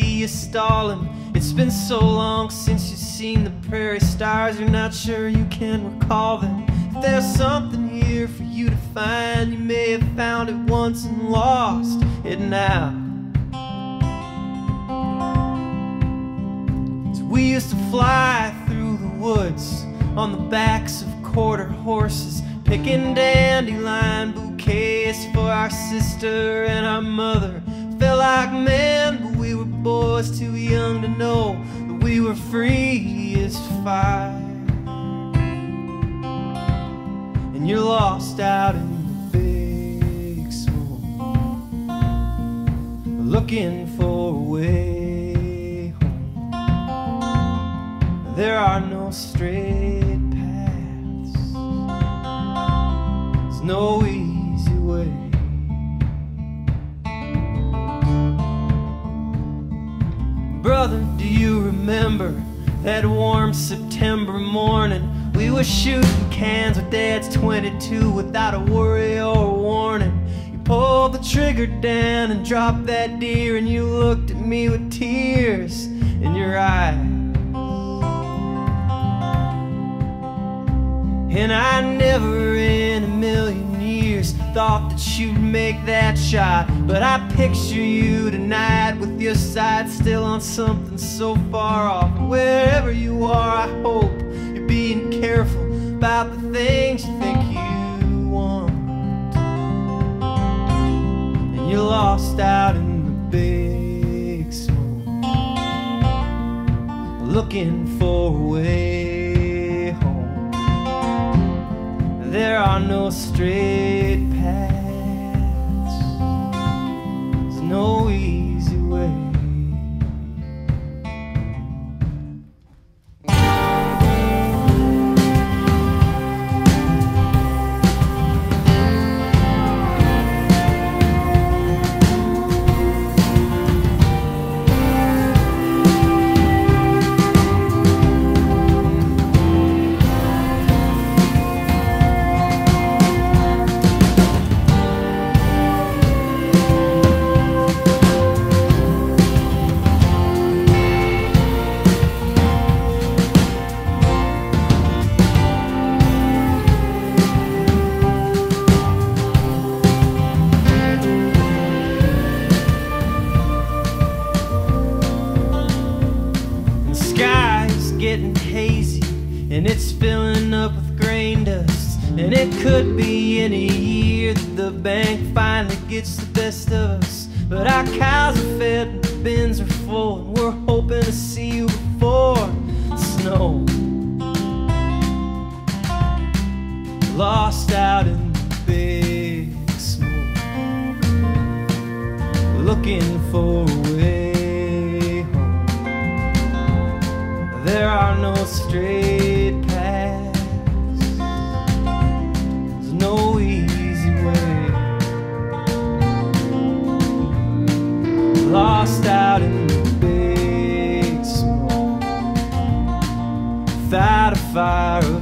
see you stalling. It's been so long since you've seen the prairie stars, you're not sure you can recall them. If there's something here for you to find, you may have found it once and lost it now. So we used to fly through the woods on the backs of quarter horses, picking dandelion bouquets for our sister and our mother. Felt like men, but we were boys too young to know that we were free as fire. And you're lost out in the big smoke, looking for a way home. There are no straight paths, there's no easy way. Brother, do you remember that warm September morning? We were shooting cans with Dad's .22 without a worry or a warning. You pulled the trigger down and dropped that deer, and you looked at me with tears in your eyes. And I never in a million years thought that you'd make that shot, but I picture you tonight with your sight still on something so far off. Wherever you are, I hope you're being careful about the things you think you want. And you're lost out in the big smoke, looking for a way home. There are no straight paths, there's no easy way. And it's filling up with grain dust, and it could be any year that the bank finally gets the best of us. But our cows are fed and the bins are full, and we're hoping to see you before the snow. Lost out in the big smoke, looking for a way home. There are no straight lost out in the big smoke, without a fire.